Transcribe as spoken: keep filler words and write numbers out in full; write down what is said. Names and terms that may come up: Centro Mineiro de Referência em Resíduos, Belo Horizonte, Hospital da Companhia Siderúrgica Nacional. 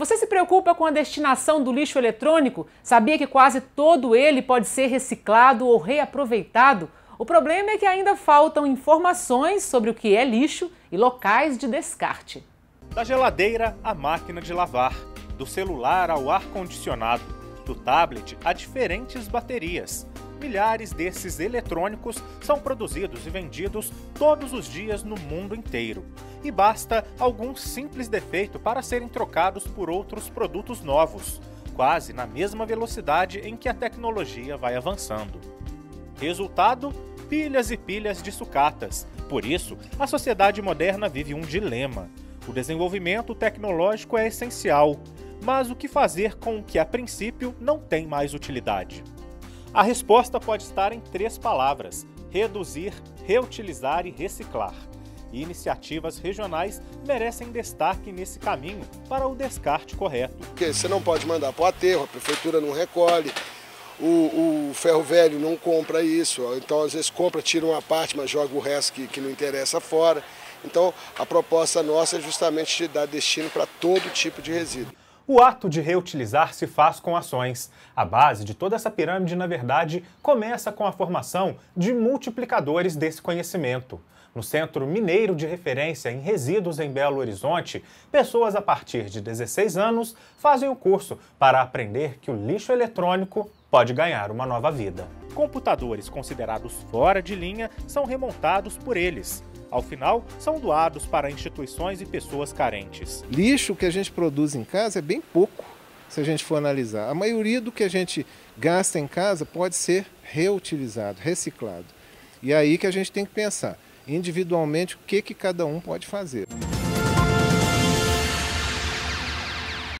Você se preocupa com a destinação do lixo eletrônico? Sabia que quase todo ele pode ser reciclado ou reaproveitado? O problema é que ainda faltam informações sobre o que é lixo e locais de descarte. Da geladeira à máquina de lavar, do celular ao ar-condicionado, do tablet a diferentes baterias. Milhares desses eletrônicos são produzidos e vendidos todos os dias no mundo inteiro. E basta algum simples defeito para serem trocados por outros produtos novos, quase na mesma velocidade em que a tecnologia vai avançando. Resultado? Pilhas e pilhas de sucatas. Por isso, a sociedade moderna vive um dilema. O desenvolvimento tecnológico é essencial, mas o que fazer com o que a princípio não tem mais utilidade? A resposta pode estar em três palavras: reduzir, reutilizar e reciclar. E iniciativas regionais merecem destaque nesse caminho para o descarte correto. Porque você não pode mandar para o aterro, a prefeitura não recolhe, o, o ferro velho não compra isso, então às vezes compra, tira uma parte, mas joga o resto que, que não interessa fora. Então a proposta nossa é justamente dar destino para todo tipo de resíduo. O ato de reutilizar se faz com ações. A base de toda essa pirâmide, na verdade, começa com a formação de multiplicadores desse conhecimento. No Centro Mineiro de Referência em Resíduos, em Belo Horizonte, pessoas a partir de dezesseis anos fazem o curso para aprender que o lixo eletrônico pode ganhar uma nova vida. Computadores considerados fora de linha são remontados por eles. Ao final, são doados para instituições e pessoas carentes. Lixo que a gente produz em casa é bem pouco, se a gente for analisar. A maioria do que a gente gasta em casa pode ser reutilizado, reciclado. E é aí que a gente tem que pensar individualmente o que que cada um pode fazer.